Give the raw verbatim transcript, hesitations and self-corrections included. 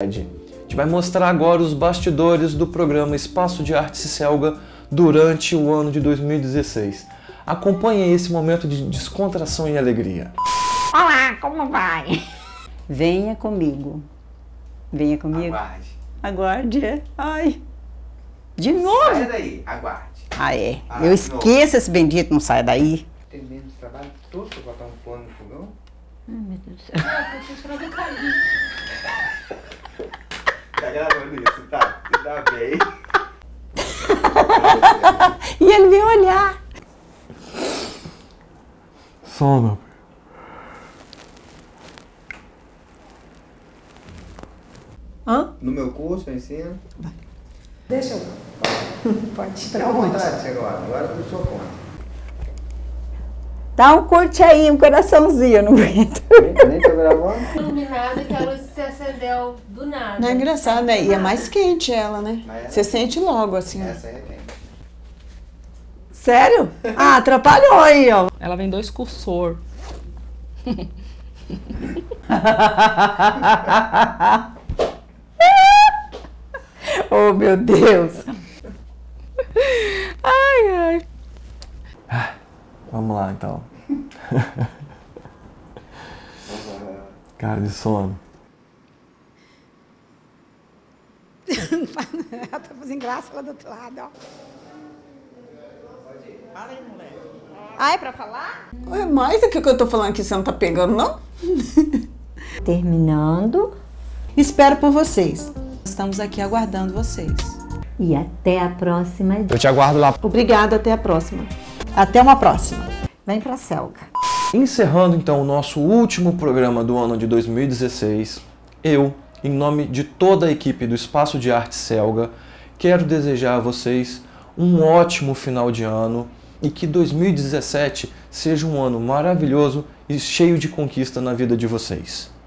A gente vai mostrar agora os bastidores do programa Espaço de Arte Celga durante o ano de dois mil e dezesseis. Acompanhe esse momento de descontração e alegria. Olá, como vai? Venha comigo. Venha comigo. Aguarde. Aguarde. Ai. De novo. Sai daí, aguarde. Ah, é. Ah, eu esqueço esse bendito, não sai daí. Tem menos trabalho todo pra botar um pano no fogão? Ai, meu Deus do céu. Tá gravando isso, tá? Tá bem. E ele veio olhar. Sono. Hã? No meu curso eu ensino. Vai. Deixa eu. Pode tirar um monte. Agora, agora eu sou contra. Dá um curte aí, um coraçãozinho, não aguento. Nem tô gravando. Iluminada que a luz se acendeu do nada. Não é engraçado, né? E é mais quente ela, né? Mas você é... sente logo, assim. Essa é quente. Sério? Ah, atrapalhou aí, ó. Ela vem dois cursor. Oh, meu Deus. Ai, ai. Ah. Vamos lá, então. Cara de sono. Não faz nada, tá fazendo graça lá do outro lado, ó. Fala aí, moleque. Ah, é pra falar? É mais do que eu tô falando aqui, você não tá pegando, não? Terminando. Espero por vocês. Estamos aqui aguardando vocês. E até a próxima. Eu te aguardo lá. Obrigada, até a próxima. Até uma próxima. Vem pra Celga. Encerrando então o nosso último programa do ano de dois mil e dezesseis, eu, em nome de toda a equipe do Espaço de Arte Celga, quero desejar a vocês um ótimo final de ano e que dois mil e dezessete seja um ano maravilhoso e cheio de conquista na vida de vocês.